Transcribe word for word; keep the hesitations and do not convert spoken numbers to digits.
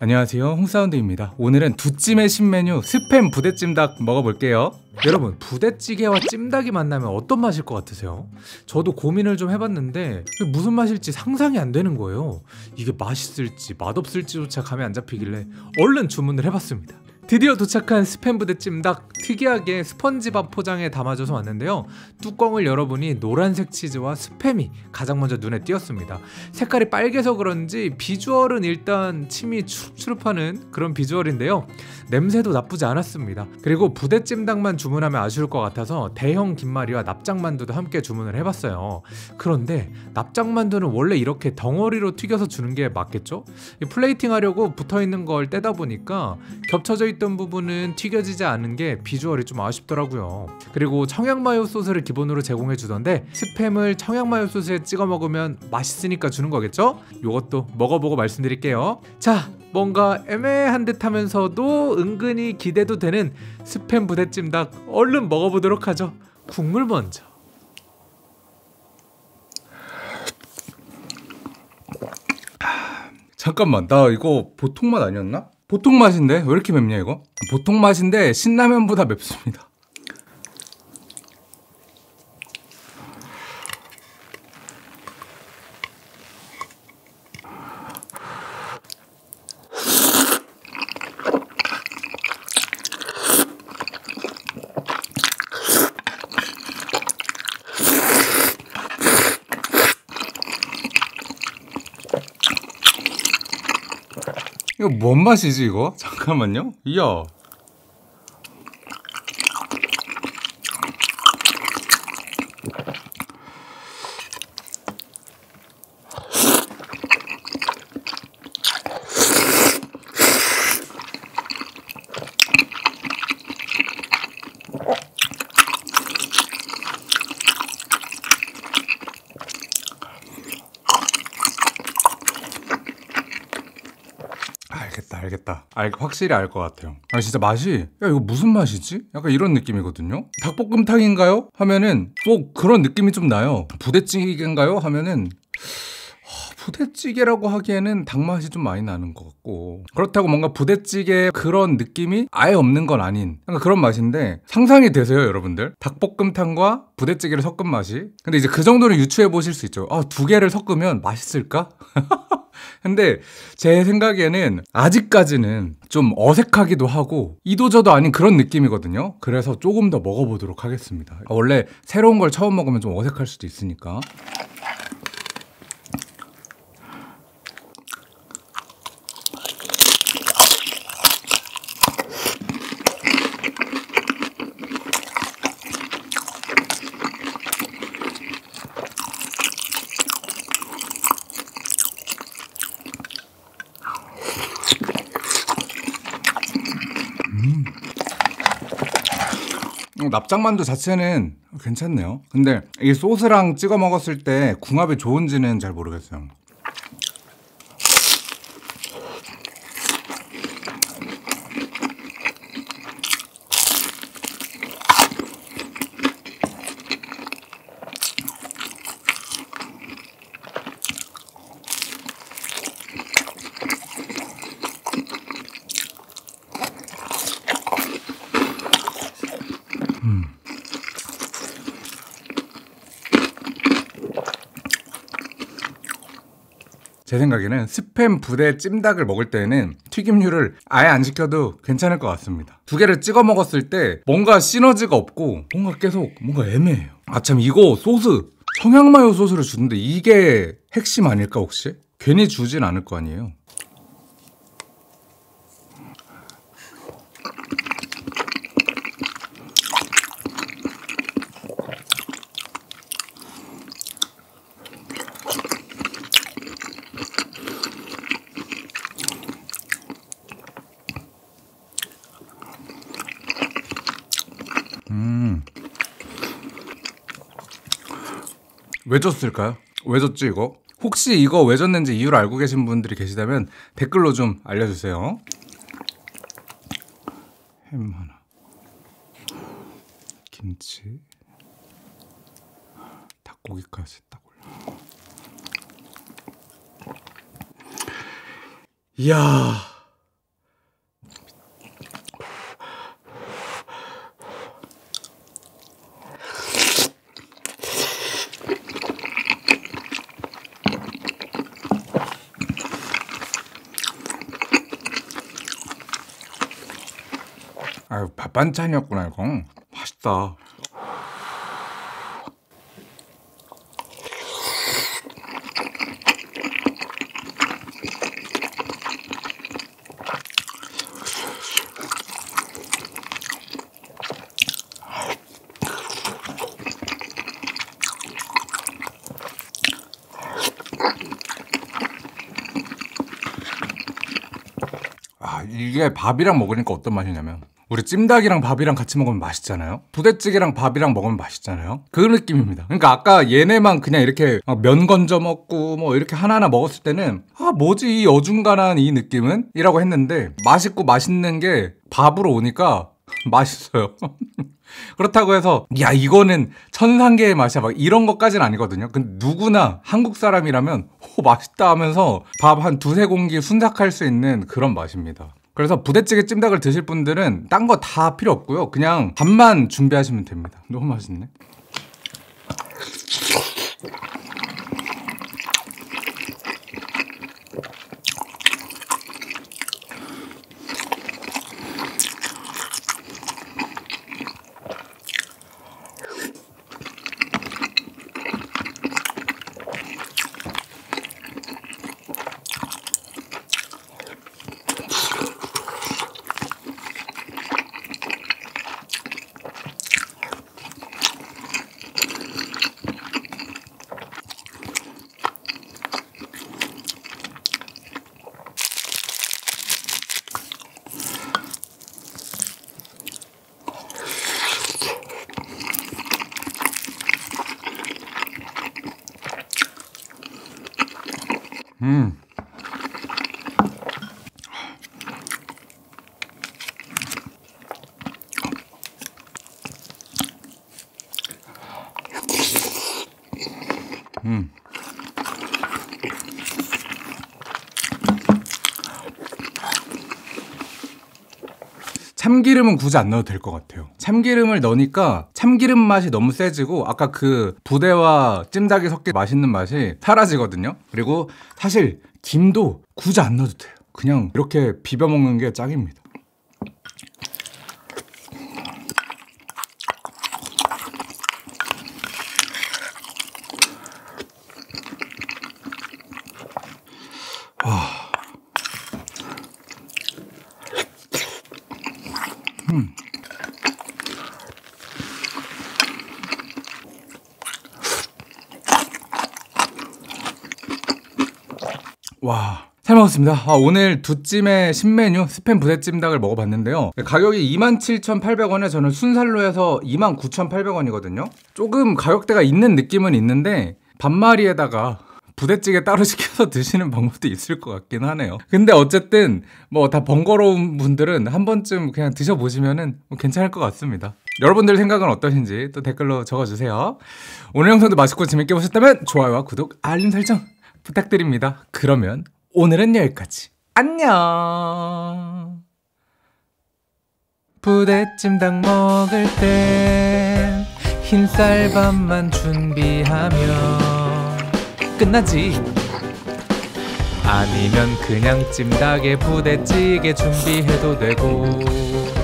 안녕하세요, 홍사운드입니다. 오늘은 두찜의 신메뉴 스팸 부대찜닭 먹어볼게요. 여러분, 부대찌개와 찜닭이 만나면 어떤 맛일 것 같으세요? 저도 고민을 좀 해봤는데 무슨 맛일지 상상이 안 되는 거예요. 이게 맛있을지 맛없을지조차 감이 안 잡히길래 얼른 주문을 해봤습니다. 드디어 도착한 스팸부대찜닭, 특이하게 스펀지밥 포장에 담아줘서 왔는데요. 뚜껑을 열어보니 노란색 치즈와 스팸이 가장 먼저 눈에 띄었습니다. 색깔이 빨개서 그런지 비주얼은 일단 침이 추릅추릅하는 그런 비주얼인데요, 냄새도 나쁘지 않았습니다. 그리고 부대찜닭만 주문하면 아쉬울 것 같아서 대형 김말이와 납작만두도 함께 주문을 해봤어요. 그런데 납작만두는 원래 이렇게 덩어리로 튀겨서 주는 게 맞겠죠? 플레이팅 하려고 붙어있는 걸 떼다 보니까 겹쳐져 있는 있던 부분은 튀겨지지 않은 게 비주얼이 좀 아쉽더라고요. 그리고 청양마요 소스를 기본으로 제공해 주던데 스팸을 청양마요 소스에 찍어 먹으면 맛있으니까 주는 거겠죠? 요것도 먹어보고 말씀드릴게요. 자, 뭔가 애매한 듯 하면서도 은근히 기대도 되는 스팸 부대찜닭 얼른 먹어보도록 하죠. 국물 먼저. 잠깐만, 나 이거 보통 맛 아니었나? 보통 맛인데? 왜 이렇게 맵냐 이거? 보통 맛인데 신라면보다 맵습니다. 이거 뭔 맛이지 이거? 잠깐만요. 이야, 알겠다 알겠다 알, 확실히 알 것 같아요. 아, 진짜 맛이, 야 이거 무슨 맛이지? 약간 이런 느낌이거든요. 닭볶음탕인가요? 하면은 뭐 그런 느낌이 좀 나요. 부대찌개인가요? 하면은 부대찌개라고 하기에는 닭맛이 좀 많이 나는 것 같고, 그렇다고 뭔가 부대찌개 그런 느낌이 아예 없는 건 아닌 약간 그런 맛인데, 상상이 되세요 여러분들? 닭볶음탕과 부대찌개를 섞은 맛이. 근데 이제 그 정도는 유추해 보실 수 있죠. 아, 두 개를 섞으면 맛있을까? 근데 제 생각에는 아직까지는 좀 어색하기도 하고 이도저도 아닌 그런 느낌이거든요. 그래서 조금 더 먹어보도록 하겠습니다. 원래 새로운 걸 처음 먹으면 좀 어색할 수도 있으니까. 납작만두 자체는 괜찮네요. 근데 이 소스랑 찍어 먹었을 때 궁합이 좋은지는 잘 모르겠어요. 제 생각에는 스팸 부대 찜닭을 먹을 때에는 튀김류를 아예 안 시켜도 괜찮을 것 같습니다. 두 개를 찍어 먹었을 때 뭔가 시너지가 없고 뭔가 계속 뭔가 애매해요. 아, 참, 이거 소스, 청양마요 소스를 주는데 이게 핵심 아닐까 혹시? 괜히 주진 않을 거 아니에요. 왜 졌을까요? 왜 졌지 이거? 혹시 이거 왜 졌는지 이유를 알고 계신 분들이 계시다면 댓글로 좀 알려주세요. 햄 하나, 김치, 닭고기까지 딱 올려. 이야, 아유, 밥 반찬이었구나 이거. 맛있다. 이게 밥이랑 먹으니까 어떤 맛이냐면, 우리 찜닭이랑 밥이랑 같이 먹으면 맛있잖아요? 부대찌개랑 밥이랑 먹으면 맛있잖아요? 그 느낌입니다. 그러니까 아까 얘네만 그냥 이렇게 면 건져 먹고 뭐 이렇게 하나하나 먹었을 때는 아 뭐지 이 어중간한 이 느낌은? 이라고 했는데 맛있고 맛있는 게 밥으로 오니까 맛있어요. 그렇다고 해서 야 이거는 천상계의 맛이야 막 이런 것까지는 아니거든요. 근데 누구나 한국 사람이라면 오 맛있다 하면서 밥 한 두세 공기 순삭할 수 있는 그런 맛입니다. 그래서 부대찌개 찜닭을 드실 분들은 딴 거 다 필요 없고요. 그냥 밥만 준비하시면 됩니다. 너무 맛있네. 음. 음. 참기름은 굳이 안 넣어도 될 것 같아요. 참기름을 넣으니까 참기름 맛이 너무 세지고 아까 그 부대와 찜닭이 섞인 맛있는 맛이 사라지거든요. 그리고 사실 김도 굳이 안 넣어도 돼요. 그냥 이렇게 비벼 먹는 게 짱입니다. 와. 음. 와, 잘 먹었습니다. 아, 오늘 두찜의 신메뉴 스팸 부대찜닭을 먹어봤는데요. 가격이 이만 칠천팔백 원에 저는 순살로 해서 이만 구천팔백 원이거든요 조금 가격대가 있는 느낌은 있는데 반마리에다가 부대찌개 따로 시켜서 드시는 방법도 있을 것 같긴 하네요. 근데 어쨌든 뭐 다 번거로운 분들은 한 번쯤 그냥 드셔보시면은 뭐 괜찮을 것 같습니다. 여러분들 생각은 어떠신지 또 댓글로 적어주세요. 오늘 영상도 맛있고 재밌게 보셨다면 좋아요와 구독, 알림 설정 부탁드립니다. 그러면 오늘은 여기까지. 안녕. 부대찜닭 먹을 땐 흰쌀밥만 준비하면 끝나지. 아니면 그냥 찜닭에 부대찌개 준비해도 되고.